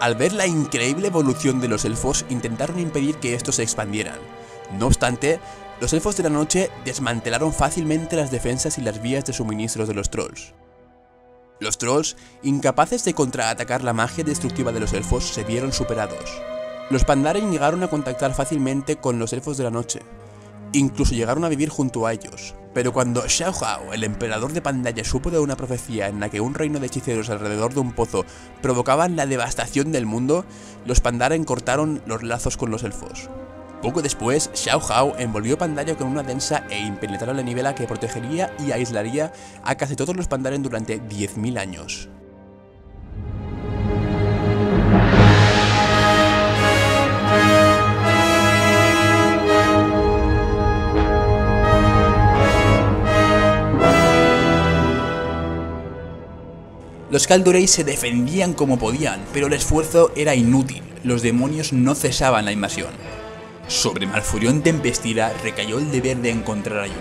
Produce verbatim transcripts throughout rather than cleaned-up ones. Al ver la increíble evolución de los elfos, intentaron impedir que estos se expandieran. No obstante, los elfos de la noche desmantelaron fácilmente las defensas y las vías de suministros de los trolls. Los trolls, incapaces de contraatacar la magia destructiva de los elfos, se vieron superados. Los Pandaren llegaron a contactar fácilmente con los elfos de la noche, incluso llegaron a vivir junto a ellos. Pero cuando Shaohao, el emperador de Pandaren, supo de una profecía en la que un reino de hechiceros alrededor de un pozo provocaban la devastación del mundo, los Pandaren cortaron los lazos con los elfos. Poco después, Shaohao envolvió Pandaren con una densa e impenetrable nivela que protegería y aislaría a casi todos los Pandaren durante diez mil años. Los Kaldorei se defendían como podían, pero el esfuerzo era inútil, los demonios no cesaban la invasión. Sobre Malfurion Tempestira recayó el deber de encontrar ayuda,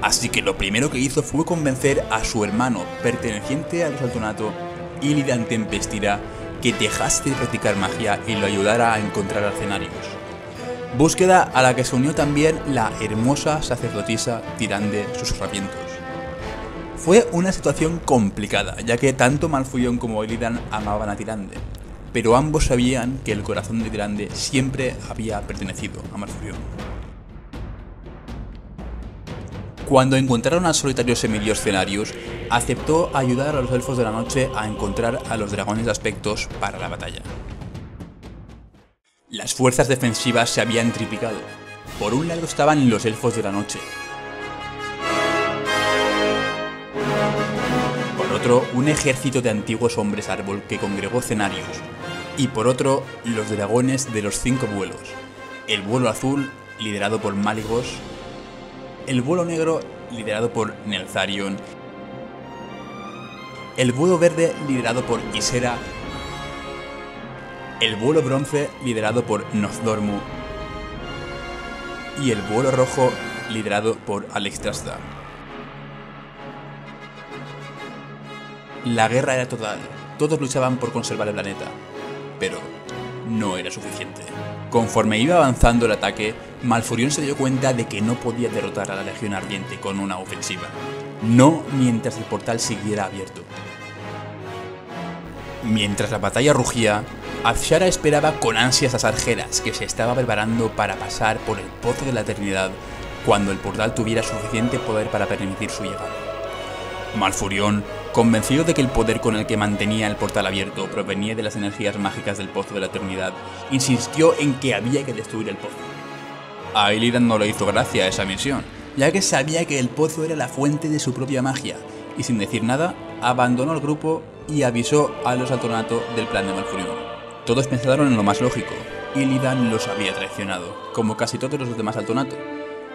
así que lo primero que hizo fue convencer a su hermano, perteneciente al Saltonato, Illidan Tempestira, que dejase de practicar magia y lo ayudara a encontrar a Cenarius. Búsqueda a la que se unió también la hermosa sacerdotisa Tyrande Susurravientos. Fue una situación complicada, ya que tanto Malfurion como Illidan amaban a Tyrande, pero ambos sabían que el corazón de Tyrande siempre había pertenecido a Malfurion. Cuando encontraron al solitario semidios Cenarius, aceptó ayudar a los elfos de la noche a encontrar a los dragones de aspectos para la batalla. Las fuerzas defensivas se habían triplicado. Por un lado estaban los elfos de la noche, un ejército de antiguos hombres árbol que congregó Cenarius, y por otro, los dragones de los cinco vuelos: el vuelo azul, liderado por Maligos, el vuelo negro, liderado por Neltharion, el vuelo verde, liderado por Isera, el vuelo bronce, liderado por Nozdormu, y el vuelo rojo, liderado por Alexdrasda. La guerra era total, todos luchaban por conservar el planeta, pero no era suficiente. Conforme iba avanzando el ataque, Malfurion se dio cuenta de que no podía derrotar a la Legión Ardiente con una ofensiva. No mientras el portal siguiera abierto. Mientras la batalla rugía, Azshara esperaba con ansias a Sargeras, que se estaba preparando para pasar por el Pozo de la Eternidad cuando el portal tuviera suficiente poder para permitir su llegada. Malfurion, convencido de que el poder con el que mantenía el portal abierto provenía de las energías mágicas del Pozo de la Eternidad, insistió en que había que destruir el pozo. A Illidan no le hizo gracia esa misión, ya que sabía que el pozo era la fuente de su propia magia, y sin decir nada, abandonó el grupo y avisó a los Altonato del plan de Malfurion. Todos pensaron en lo más lógico: Illidan los había traicionado, como casi todos los demás Altonato,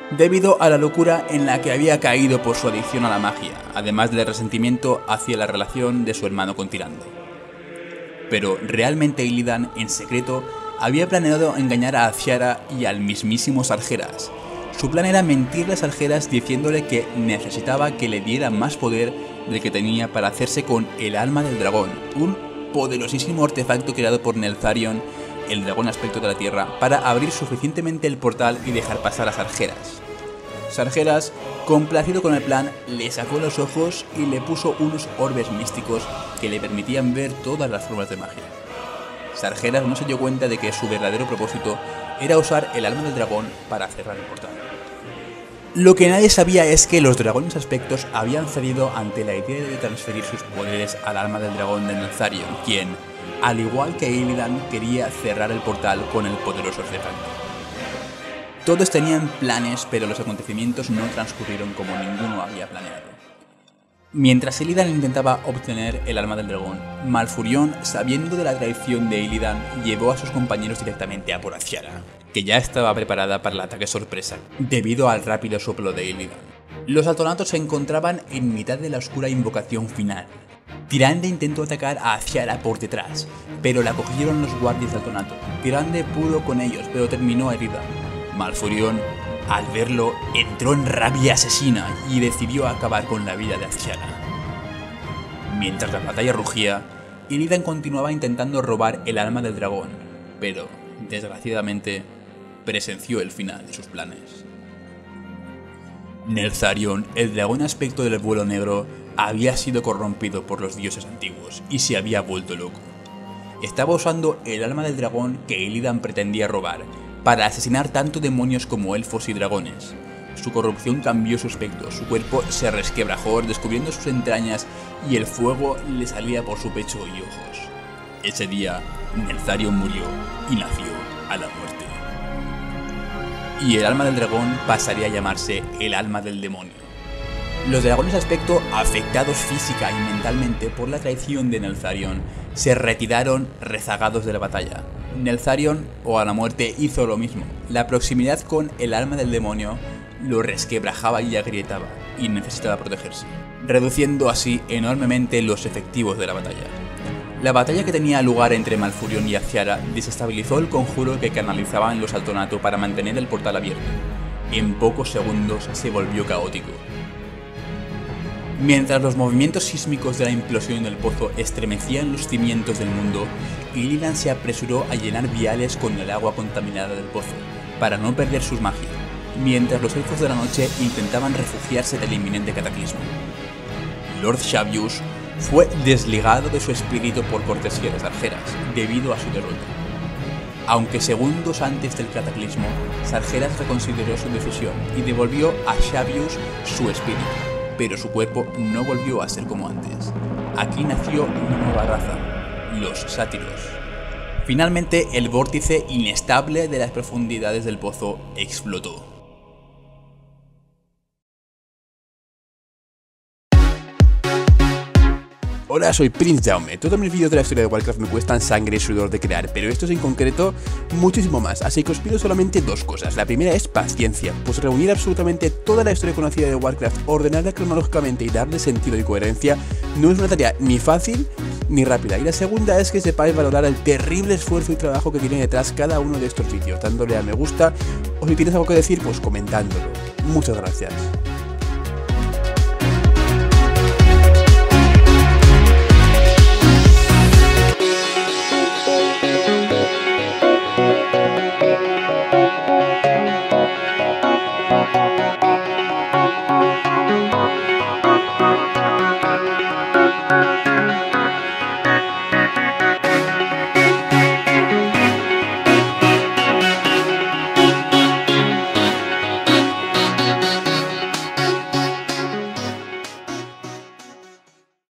debido a la locura en la que había caído por su adicción a la magia, además del resentimiento hacia la relación de su hermano con Tyrande. Pero realmente Illidan, en secreto, había planeado engañar a Azshara y al mismísimo Sargeras. Su plan era mentirle a Sargeras diciéndole que necesitaba que le diera más poder del que tenía para hacerse con el alma del dragón, un poderosísimo artefacto creado por Neltharion, el dragón aspecto de la tierra, para abrir suficientemente el portal y dejar pasar a Sargeras. Sargeras, complacido con el plan, le sacó los ojos y le puso unos orbes místicos que le permitían ver todas las formas de magia. Sargeras no se dio cuenta de que su verdadero propósito era usar el alma del dragón para cerrar el portal. Lo que nadie sabía es que los dragones aspectos habían cedido ante la idea de transferir sus poderes al alma del dragón de Neltharion, quien, al igual que Illidan quería cerrar el portal con el poderoso cefante. Todos tenían planes, pero los acontecimientos no transcurrieron como ninguno había planeado. Mientras Illidan intentaba obtener el alma del dragón, Malfurion, sabiendo de la traición de Illidan, llevó a sus compañeros directamente a por Azshara, que ya estaba preparada para el ataque sorpresa, debido al rápido soplo de Illidan. Los Altonatos se encontraban en mitad de la oscura invocación final. Tyrande intentó atacar a Azshara por detrás, pero la cogieron los guardias de Altonato. Tyrande pudo con ellos, pero terminó herida. Malfurion, al verlo, entró en rabia asesina y decidió acabar con la vida de Azshara. Mientras la batalla rugía, Illidan continuaba intentando robar el alma del dragón, pero, desgraciadamente, presenció el final de sus planes. Neltharion, el dragón aspecto del vuelo negro, había sido corrompido por los dioses antiguos y se había vuelto loco. Estaba usando el alma del dragón que Illidan pretendía robar, para asesinar tanto demonios como elfos y dragones. Su corrupción cambió su aspecto, su cuerpo se resquebrajó descubriendo sus entrañas y el fuego le salía por su pecho y ojos. Ese día, Neltharion murió y nació a la muerte. Y el alma del dragón pasaría a llamarse el alma del demonio. Los dragones aspecto, afectados física y mentalmente por la traición de Neltharion, se retiraron rezagados de la batalla. Neltharion, o a la muerte, hizo lo mismo. La proximidad con el alma del demonio lo resquebrajaba y agrietaba, y necesitaba protegerse, reduciendo así enormemente los efectivos de la batalla. La batalla que tenía lugar entre Malfurion y Azshara desestabilizó el conjuro que canalizaban los Altonato para mantener el portal abierto. En pocos segundos se volvió caótico. Mientras los movimientos sísmicos de la implosión del pozo estremecían los cimientos del mundo, Illidan se apresuró a llenar viales con el agua contaminada del pozo, para no perder sus magias, mientras los elfos de la noche intentaban refugiarse del inminente cataclismo. Lord Xavius fue desligado de su espíritu por cortesía de Sargeras, debido a su derrota. Aunque segundos antes del cataclismo, Sargeras reconsideró su decisión y devolvió a Xavius su espíritu, pero su cuerpo no volvió a ser como antes. Aquí nació una nueva raza, los sátiros. Finalmente, el vórtice inestable de las profundidades del pozo explotó. Hola, soy Prince Jaume. Todos mis vídeos de la historia de Warcraft me cuestan sangre y sudor de crear, pero estos en concreto muchísimo más, así que os pido solamente dos cosas. La primera es paciencia, pues reunir absolutamente toda la historia conocida de Warcraft, ordenarla cronológicamente y darle sentido y coherencia no es una tarea ni fácil ni rápida. Y la segunda es que sepáis valorar el terrible esfuerzo y trabajo que tiene detrás cada uno de estos vídeos, dándole a me gusta o si tienes algo que decir, pues comentándolo. Muchas gracias.